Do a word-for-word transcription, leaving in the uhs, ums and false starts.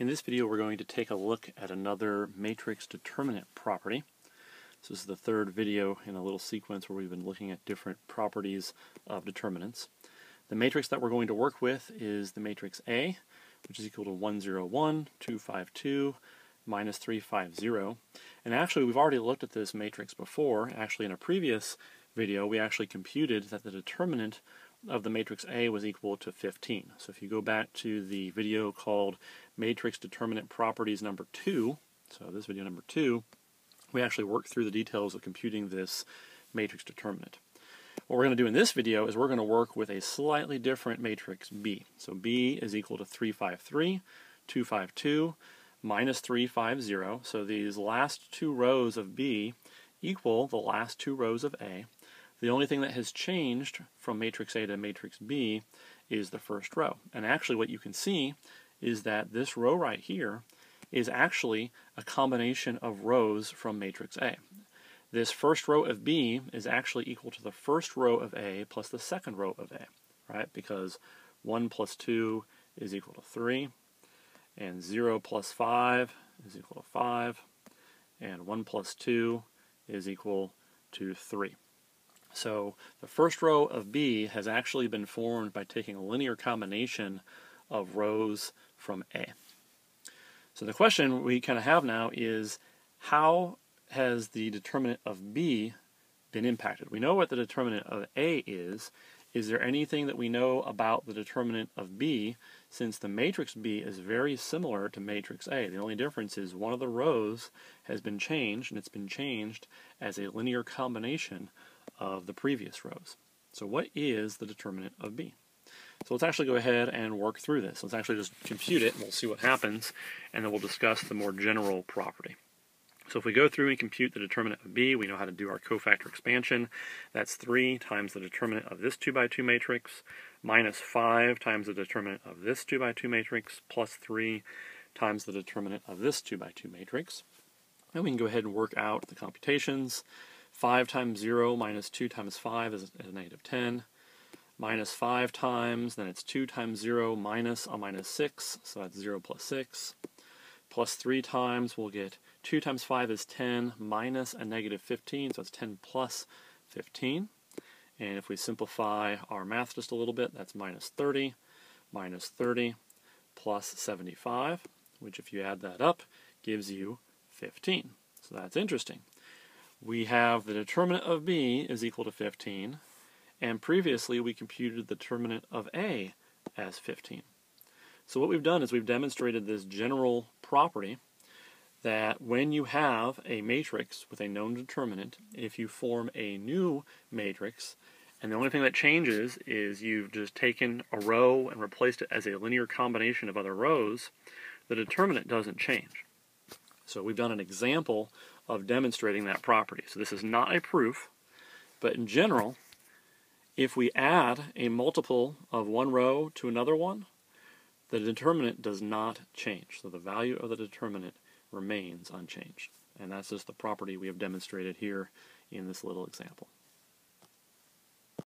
In this video we're going to take a look at another matrix determinant property. So this is the third video in a little sequence where we've been looking at different properties of determinants. The matrix that we're going to work with is the matrix A, which is equal to one zero one, two five two, minus three five zero. And actually we've already looked at this matrix before. Actually in a previous video we actually computed that the determinant of the matrix A was equal to fifteen. So if you go back to the video called Matrix Determinant Properties number two, so this video number two, we actually worked through the details of computing this matrix determinant. What we're going to do in this video is we're going to work with a slightly different matrix B. So B is equal to three five three, two five two, minus three five zero. So these last two rows of B equal the last two rows of A. The only thing that has changed from matrix A to matrix B is the first row. And actually what you can see is that this row right here is actually a combination of rows from matrix A. This first row of B is actually equal to the first row of A plus the second row of A, right? Because one plus two is equal to three, and zero plus five is equal to five, and one plus two is equal to three. So the first row of B has actually been formed by taking a linear combination of rows from A. So the question we kind of have now is, how has the determinant of B been impacted? We know what the determinant of A is. Is there anything that we know about the determinant of B, since the matrix B is very similar to matrix A? The only difference is one of the rows has been changed, and it's been changed as a linear combination of the previous rows. So what is the determinant of B? So let's actually go ahead and work through this. Let's actually just compute it and we'll see what happens, and then we'll discuss the more general property. So if we go through and compute the determinant of B, we know how to do our cofactor expansion. That's three times the determinant of this two by two matrix, minus five times the determinant of this two by two matrix, plus three times the determinant of this two by two matrix. And we can go ahead and work out the computations. five times zero minus two times five is a negative ten. Minus five times, then it's two times zero minus a minus six, so that's zero plus six. Plus three times, we'll get two times five is ten minus a negative fifteen, so it's ten plus fifteen. And if we simplify our math just a little bit, that's minus thirty, minus thirty, plus seventy-five, which if you add that up, gives you fifteen. So that's interesting. We have the determinant of B is equal to fifteen, and previously we computed the determinant of A as fifteen. So what we've done is we've demonstrated this general property that when you have a matrix with a known determinant, if you form a new matrix, and the only thing that changes is you've just taken a row and replaced it as a linear combination of other rows, the determinant doesn't change. So we've done an example of demonstrating that property. So this is not a proof, but in general, if we add a multiple of one row to another one, the determinant does not change. So the value of the determinant remains unchanged. And that's just the property we have demonstrated here in this little example.